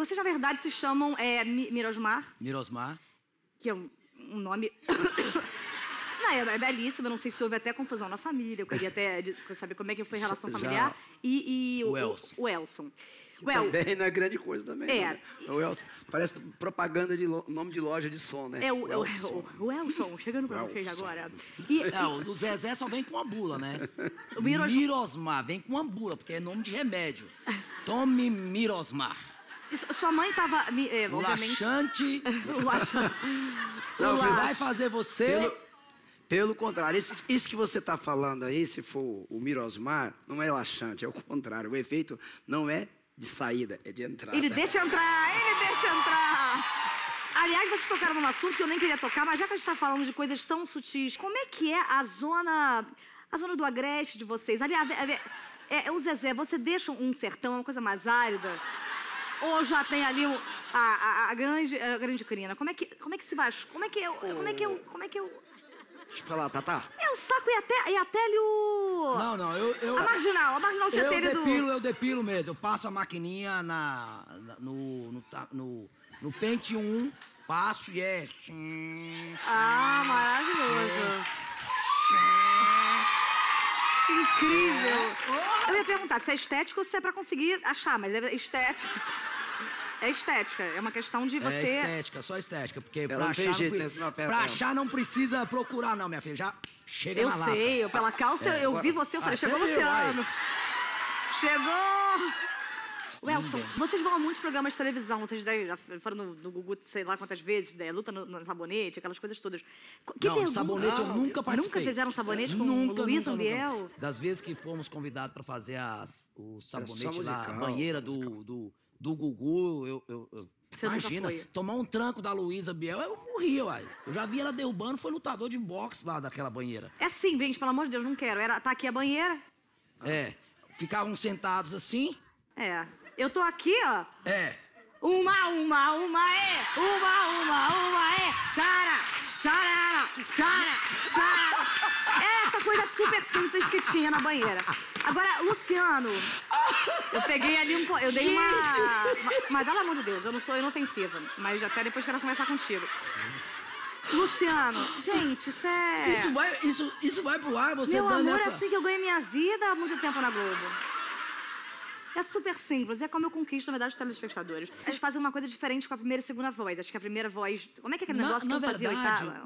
Vocês, na verdade, se chamam Mirosmar. Mirosmar. Que é um nome... Não, é belíssimo, eu não sei se houve até confusão na família, eu queria até saber como é que foi a relação familiar. Já o Elson. O Elson. Também não é grande coisa também. É. Né? O Elson, parece propaganda de nome de loja de som, né? É o Elson. O Elson, chegando pra vocês agora. O Zezé só vem com uma bula, né? O Mirosmar vem com uma bula, porque é nome de remédio. Tome Mirosmar. Sua mãe tava... Laxante. Não, vai fazer você... Pelo contrário, isso que você tá falando aí, se for o Mirosmar, não é laxante, é o contrário. O efeito não é de saída, é de entrada. Ele deixa entrar, ele deixa entrar. Aliás, vocês tocaram num assunto que eu nem queria tocar, mas já que a gente tá falando de coisas tão sutis, como é que é a zona do agreste de vocês? Aliás, o Zezé, você deixa um sertão, uma coisa mais árida... Ou já tem ali a grande crina? Como é que se faz? Deixa eu falar, Tatá. Eu saco e até ali o... Não, não, eu... A marginal tinha telho do... Eu depilo mesmo. Eu passo a maquininha no pente 1, passo e é... Ah, maravilhoso. Incrível. Eu ia perguntar se é estética ou se é pra conseguir achar, mas é estética. É estética, é uma questão de você... É estética, só estética, porque pra achar, não precisa procurar não, minha filha, já chega na lata. Eu sei, pela calça eu vi você, eu falei, chegou Luciano. Chegou! Welson, vocês vão a muitos programas de televisão, vocês já foram no Gugu, sei lá quantas vezes, luta no sabonete, aquelas coisas todas. Não, sabonete eu nunca participei. Nunca fizeram sabonete com Luísa Biel? Das vezes que fomos convidados para fazer o sabonete lá, a banheira do Gugu, imagina, tomar um tranco da Luísa Biel, eu morri, uai. Eu já vi ela derrubando, foi lutador de boxe lá daquela banheira. É assim, gente, pelo amor de Deus, não quero. Tá aqui a banheira? É, ficavam sentados assim. É. Eu tô aqui, ó. É. Uma, é. Chara, chara, chara, chara. É essa coisa super simples que tinha na banheira. Agora, Luciano, eu peguei ali um... Eu dei uma... Mas, pelo amor de Deus, eu não sou inofensiva. Mas até depois quero conversar contigo. Luciano, gente, isso é... Isso vai pro ar, você dando essa... Meu amor, assim que eu ganhei minha vida há muito tempo na Globo. É super simples, é como eu conquisto, na verdade, os telespectadores. Vocês fazem uma coisa diferente com a primeira e segunda voz. Acho que a primeira voz... Como é que é aquele negócio que eu fazia oitava?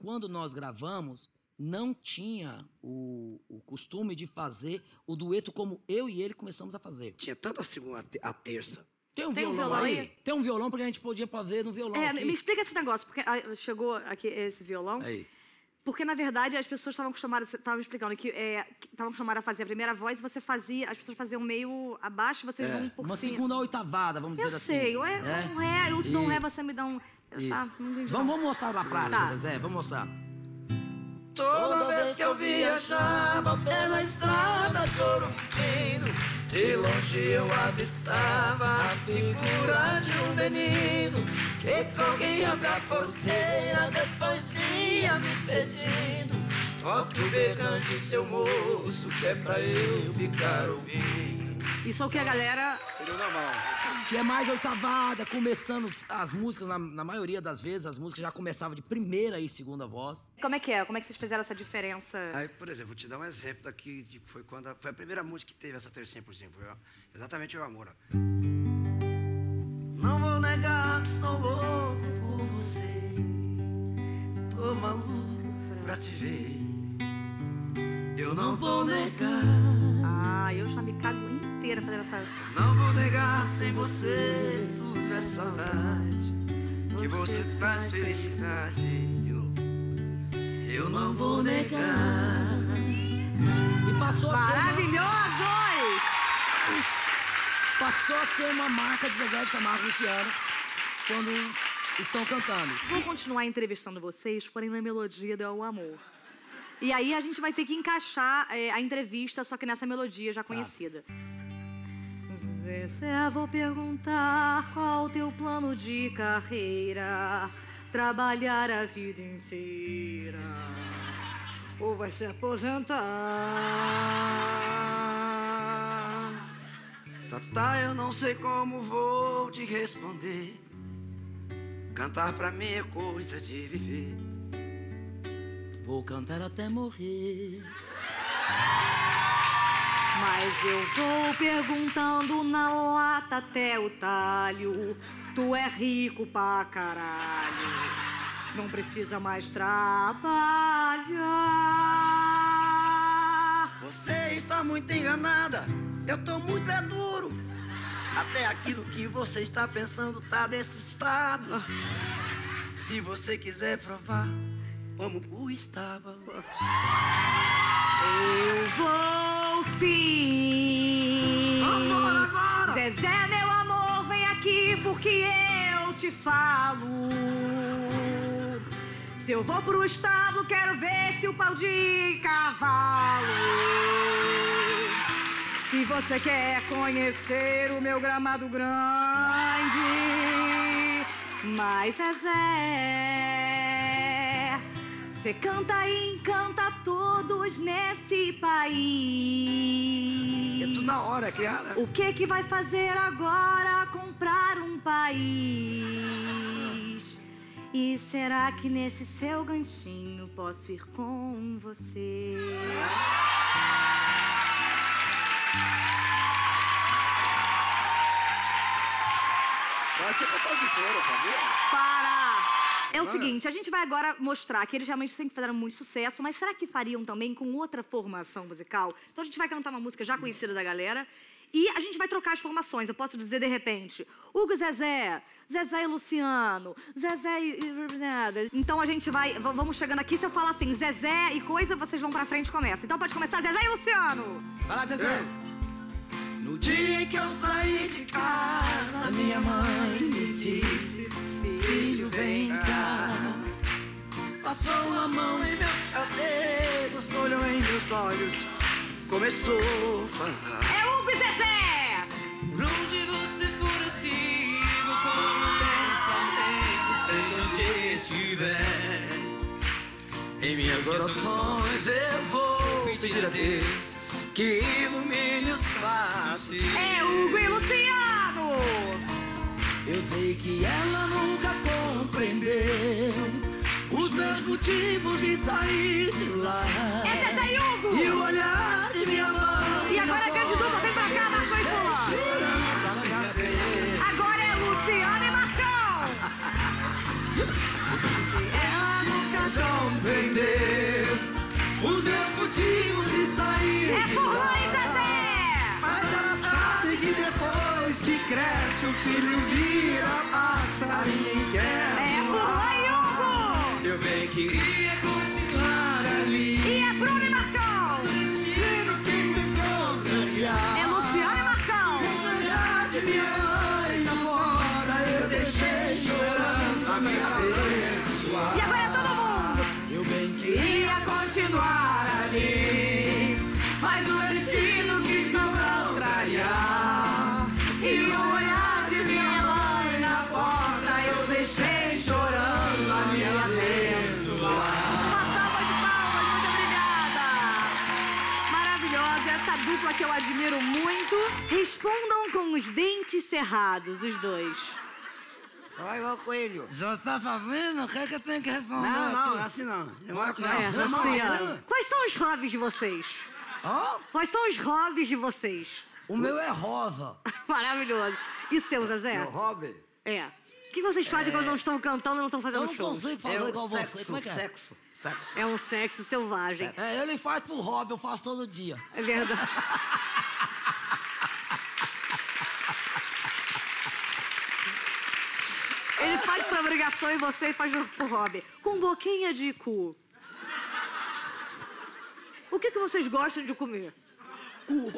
Quando nós gravamos, não tinha o costume de fazer o dueto como eu e ele começamos a fazer. Tinha tanto a segunda, a terça. Tem um violão aí? Tem um violão, porque a gente podia fazer no violão. Me explica esse negócio, porque chegou aqui esse violão... Aí. Porque, na verdade, as pessoas estavam acostumadas... Estavam explicando que estavam acostumadas a fazer a primeira voz e você fazia... As pessoas faziam meio abaixo e vocês vão por cima. Uma segunda oitavada, vamos dizer assim. Eu sei. Um ré, eu te dou um ré, você me dá um... Tá, vamos mostrar na prática, Zezé. Vamos mostrar. Toda vez que eu viajava pela estrada de ouro fino, de longe eu avistava a figura de um menino que corria pra porteira, depois vinha me pedindo: toque o berrante, seu moço, que é pra eu ficar ouvindo. Isso é o que a galera... Seria o normal. Que é mais oitavada, começando as músicas, na maioria das vezes, as músicas já começavam de primeira e segunda voz. Como é que é? Como é que vocês fizeram essa diferença? Aí, por exemplo, vou te dar um exemplo daqui, de que foi a primeira música que teve essa tercinha por cima. Foi exatamente o amor. Não vou negar que sou louco por você, tô maluco pra te ver. Eu não vou negar. Ah, eu já me cago inteira fazendo essa... Não vou negar, sem você tudo é saudade, que você traz felicidade. De novo. Eu não vou negar. E passou maravilhoso! Passou a ser uma marca de Zezé de Camargo e Luciano quando estão cantando. Vou continuar entrevistando vocês, porém na melodia do amor. E aí a gente vai ter que encaixar a entrevista, só que nessa melodia já conhecida. Zezé, vou perguntar qual o teu plano de carreira, trabalhar a vida inteira ou vai se aposentar? Tá Tatá, eu não sei como vou te responder. Cantar pra mim é coisa de viver. Vou cantar até morrer. Mas eu vou perguntando na lata até o talho. Tu é rico pra caralho, não precisa mais trabalhar. Você está muito enganada, eu tô muito pé duro. Até aquilo que você está pensando tá desse estado. Se você quiser provar, vamos pro estábulo. Eu vou sim. Vamos agora! Zezé, meu amor, vem aqui porque eu te falo. Se eu vou pro estábulo, quero ver se o pau de cavalo. Se você quer conhecer o meu gramado grande, mas Zezé, você canta e encanta todos nesse país. É tudo na hora, criada. O que que vai fazer agora? Comprar um país. E será que nesse seu cantinho posso ir com você? Pode ser compositora, sabia? Para! É o seguinte, a gente vai agora mostrar que eles realmente sempre fizeram muito sucesso, mas será que fariam também com outra formação musical? Então a gente vai cantar uma música já conhecida da galera e a gente vai trocar as formações. Eu posso dizer, de repente, Hugo e Zezé, Zezé e Luciano, Zezé e... Então a gente vai... Vamos chegando aqui, se eu falar assim, Zezé e coisa, vocês vão pra frente e começam. Então pode começar, Zezé e Luciano! Vai lá, Zezé! No dia em que eu saí de casa, minha mãe me disse: filho, vem cá. Passou a mão em meus cabelos, olhou em meus olhos, começou a falar. É o Zezé! Por onde você for eu sigo, como um pensamento, seja onde estiver. Em minhas orações eu vou pedir a Deus que ilumine os passos. É Hugo e Luciano! Eu sei que ela nunca compreendeu os meus motivos de sair de lá. É Zezé e Hugo! E o olhar de minha mãe. E agora a grande dupla vem pra cá, Marcão e Pô! Agora é Luciano e Marcão! Ela nunca compreendeu os meus motivos de sair. É por mãe, Zezé! Mas já sabe que depois que cresce o filho vira passarinho e quer. É por mãe, Hugo! Eu bem queria continuar ali. E é Bruno e Marcão! Mas o destino quis me contrariar. É Luciano e Marcão! E o olhar de minha mãe na moda eu deixei chorando a minha pessoa. E agora é todo mundo! Eu bem queria continuar ali, mas o destino quis me contrariar. E o olhar de minha mãe na porta eu deixei chorando a minha pessoa. Uma salva de palmas, muito obrigada! Maravilhosa, essa dupla que eu admiro muito. Respondam com os dentes cerrados, os dois. Olha o coelho. Já tá fazendo? O que é que eu tenho que responder? Não, assim não. Quais são os hobbies de vocês? Hã? Quais são os hobbies de vocês? O meu é rosa. Maravilhoso. E seu, Zezé? Meu hobby? É. O que vocês fazem quando não estão cantando e não estão fazendo show? Eu não consigo fazer igual você. Como é que é? Sexo. É um sexo selvagem. É, ele faz pro hobby, eu faço todo dia. É verdade. Ele faz pra obrigação e você faz pro hobby. Com boquinha de cu. O que vocês gostam de comer? Cu.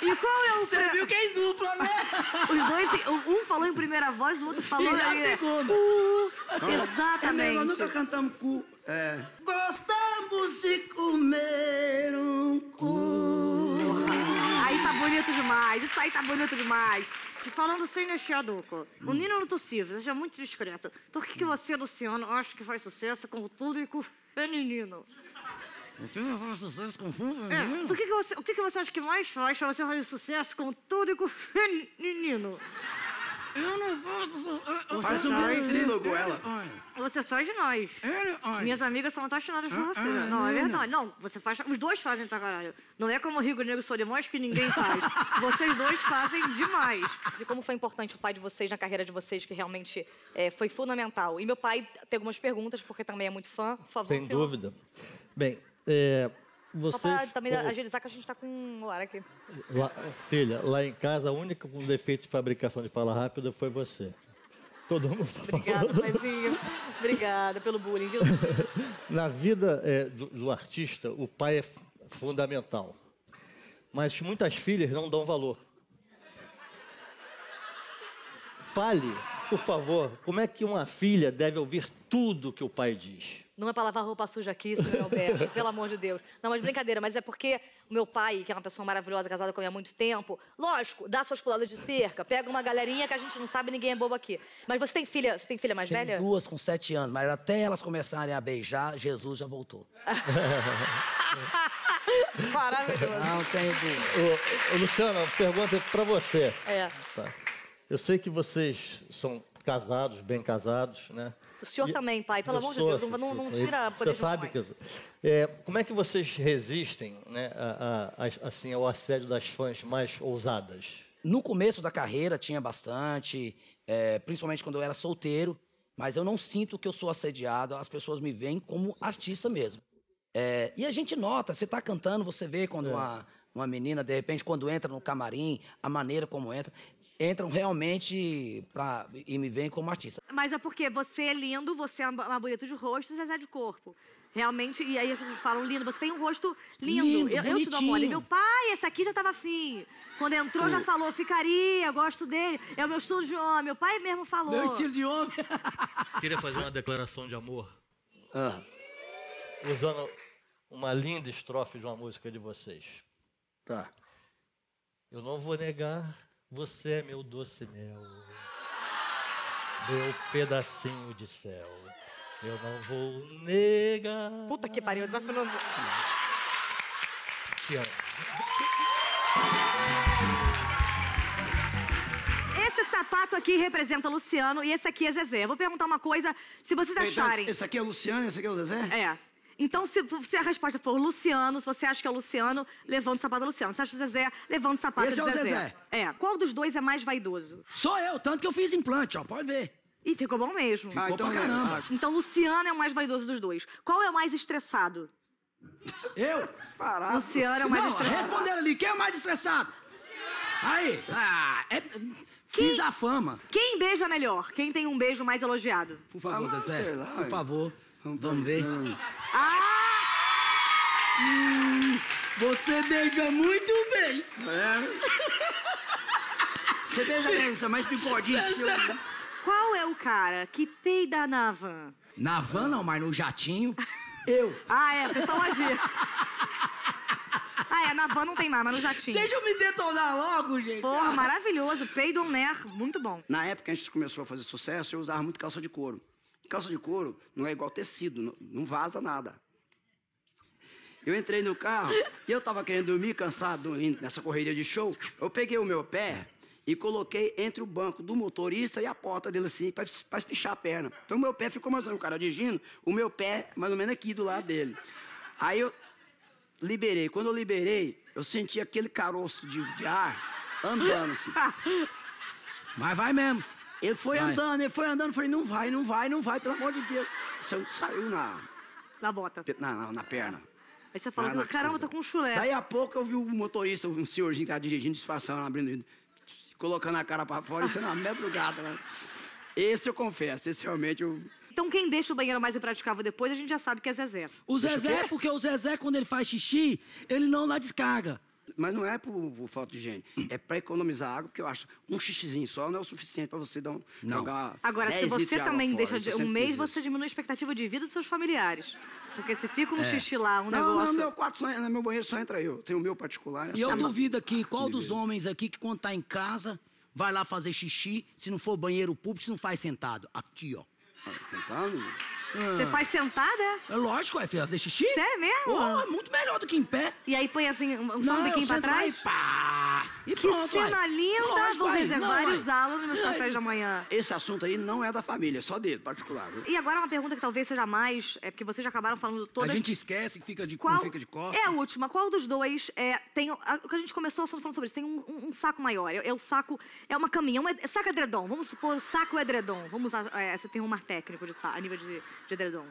E qual é o... Você viu que é em dupla, né? Os dois, um falou em primeira voz, o outro falou em segunda. Cu. Exatamente. Nós nunca cantamos cu. É. Gostamos de comer um cu. Aí tá bonito demais, isso aí tá bonito demais. falando sem mexer a dupla. O Nino não tossiu, seja muito discreto. Por que você, Luciano, acha que faz sucesso com o público feminino? O que faz sucesso com o público feminino? O que você acha que mais faz pra você fazer sucesso com o público feminino? Eu não faço... Faz um ventrílogo, ela. Você sai de nós. Minhas amigas são apaixonadas por você. Não, é verdade. Não, você faz... Os dois fazem pra caralho. Não é como o Rio Negro e Solimões que ninguém faz. Vocês dois fazem demais. E como foi importante o pai de vocês na carreira de vocês, que realmente foi fundamental. E meu pai tem algumas perguntas, porque também é muito fã. Por favor, senhor. Sem dúvida. Bem, vocês... Só pra também agilizar, que a gente tá com um ar aqui. Filha, lá em casa, a única com defeito de fabricação de fala rápida foi você. Todo mundo tá falando. Obrigada, paizinho. Obrigada pelo bullying, viu? Na vida do artista, o pai é fundamental. Mas muitas filhas não dão valor. Fale, por favor, como é que uma filha deve ouvir tudo que o pai diz? Não é pra lavar roupa suja aqui, senhor Alberto, pelo amor de Deus. Não, mas brincadeira, mas é porque o meu pai, que é uma pessoa maravilhosa, casada comigo há muito tempo, lógico, dá suas puladas de cerca, pega uma galerinha que a gente não sabe, ninguém é bobo aqui. Mas você tem filha mais velha? Duas com 7 anos, mas até elas começarem a beijar, Jesus já voltou. Maravilhoso. Não tenho dúvida. Luciano, pergunta pra você. É. Tá. Eu sei que vocês são casados, bem casados, né? O senhor também, pai, pelo amor de Deus, não tira a poder de mãe. Como é que vocês resistem, né, assim, ao assédio das fãs mais ousadas? No começo da carreira tinha bastante, principalmente quando eu era solteiro, mas eu não sinto que eu sou assediado, as pessoas me veem como artista mesmo. E a gente nota, você está cantando, você vê quando uma menina, de repente, quando entra no camarim, a maneira como entra... Entram realmente e me veem como artista. Mas é porque você é lindo, você é uma bonita de rosto e Zezé de corpo. Realmente, e aí as pessoas falam, lindo, você tem um rosto lindo. Eu te dou mole. Meu pai, esse aqui já tava afim. Quando entrou, já falou, ficaria, gosto dele. É o meu estilo de homem, meu pai mesmo falou. Meu estilo de homem. Queria fazer uma declaração de amor. Usando uma linda estrofe de uma música de vocês. Tá. Eu não vou negar... Você é meu doce mel, meu pedacinho de céu. Eu não vou negar. Puta que pariu, desafinou. Te amo. Esse sapato aqui representa Luciano e esse aqui é Zezé. Eu vou perguntar uma coisa, se vocês acharem... Então, esse aqui é o Luciano e esse aqui é o Zezé? É. Então, se a resposta for Luciano, se você acha que é o Luciano, levando o sapato do Luciano. Se acha o Zezé, levando o sapato do Zezé. Esse é o Zezé. Qual dos dois é mais vaidoso? Sou eu, tanto que eu fiz implante, ó, pode ver. E ficou bom mesmo. Ficou então, pra caramba. Então, Luciano é o mais vaidoso dos dois. Qual é o mais estressado? Eu? Disparado. Luciano é o mais estressado. Responderam ali, quem é o mais estressado? Aí. Fiz a fama. Quem beija melhor? Quem tem um beijo mais elogiado? Por favor, Zezé, por favor. Vamos ver. Você beija muito bem. Você beija bem, você é mais bigodinho. Qual é o cara que peida na van? Na van não, mas no jatinho. Eu. Você só magia. Na van não tem mais, mas no jatinho. Deixa eu me detonar logo, gente. Porra, maravilhoso. Peido on air, muito bom. Na época que a gente começou a fazer sucesso, eu usava muito calça de couro. Calça de couro não é igual tecido, não vaza nada. Eu entrei no carro e eu tava querendo dormir, cansado nessa correria de show. Eu peguei o meu pé e coloquei entre o banco do motorista e a porta dele assim, pra espichar a perna. Então o meu pé ficou mais ou menos, o cara dirigindo, o meu pé mais ou menos aqui do lado dele. Aí eu liberei. Quando eu liberei, eu senti aquele caroço de ar andando assim. Mas vai mesmo. Ele foi andando, eu falei, não vai, pelo amor de Deus. Você saiu na bota. Na perna. Aí você falou, caramba, eu tô com um chulé. Daí a pouco eu vi um motorista, um senhorzinho que tava dirigindo, disfarçando, abrindo, colocando a cara pra fora, isso na madrugada. Né? Esse eu confesso, esse realmente eu... Então quem deixa o banheiro mais impraticável depois, a gente já sabe que é Zezé. O Zezé, porque o Zezé, quando ele faz xixi, ele não dá descarga. Mas não é por falta de higiene, é pra economizar água, porque eu acho um xixizinho só não é o suficiente pra você jogar. Agora, se você também deixa um mês, você diminui a expectativa de vida dos seus familiares. Porque se fica um xixi lá, negócio... Não, no meu quarto, no meu banheiro só entra eu. Tem o meu particular. E eu duvido aqui, qual dos homens aqui que quando tá em casa, vai lá fazer xixi, se não for banheiro público, se não faz sentado. Aqui, ó. Sentado? Você faz sentada? É lógico, é, filho. Fazer xixi? Sério mesmo? Oh, é muito melhor do que em pé. E aí põe assim, um sambiquinho pra trás? Pá! E pronto, que cena linda! Lógico, vou reservar e usá-lo nos meus cafés da manhã. Esse assunto aí não é da família, é só dele, particular. Viu? E agora uma pergunta que talvez seja mais... É porque vocês já acabaram falando todas... A gente esquece que fica de, qual... fica de costas. É a última. Qual dos dois tem... O que a gente começou falando sobre isso. Tem um saco maior. É o saco... É uma caminha. É saco edredom. Vamos supor saco edredom. Vamos usar... Você tem um mais técnico de saco, a nível de edredom.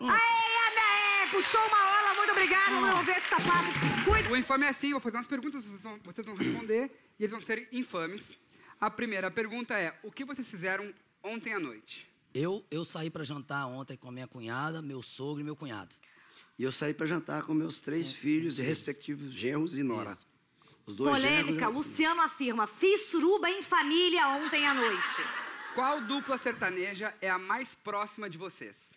Aê, puxou uma ola, muito obrigada, vamos ver esse sapato. Cuida. O infame é assim, vou fazer umas perguntas, vocês vão responder e eles vão ser infames. A primeira pergunta é, o que vocês fizeram ontem à noite? Eu saí pra jantar ontem com a minha cunhada, meu sogro e meu cunhado. E eu saí pra jantar com meus três filhos e respectivos genros e nora. Os dois polêmica, genros... Luciano afirma, fiz suruba em família ontem à noite. Qual dupla sertaneja é a mais próxima de vocês?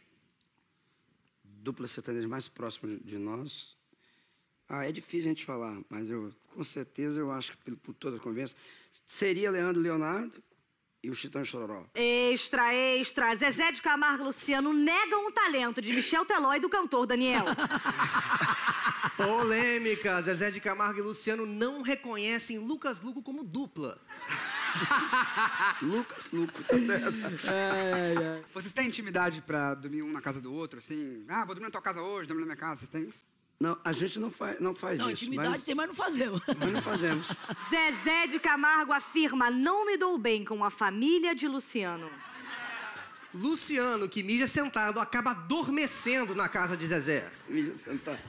Dupla sertaneja mais próxima de nós? É difícil a gente falar, mas com certeza eu acho que por toda a conversa seria Leandro e Leonardo e o Chitãozinho e Xororó. Extra, extra. Zezé de Camargo e Luciano negam o talento de Michel Teló e do cantor Daniel. Polêmica. Zezé de Camargo e Luciano não reconhecem Lucas Lugo como dupla. Lucas Lugo, tá certo? Vocês têm intimidade pra dormir um na casa do outro, assim? Ah, vou dormir na tua casa hoje, dormir na minha casa, vocês têm isso? Não, a gente não faz isso. Intimidade mas... tem, mas não fazemos. Mas não fazemos. Zezé de Camargo afirma, não me dou bem com a família de Luciano. Luciano, que mija sentado, acaba adormecendo na casa de Zezé. Mija sentado.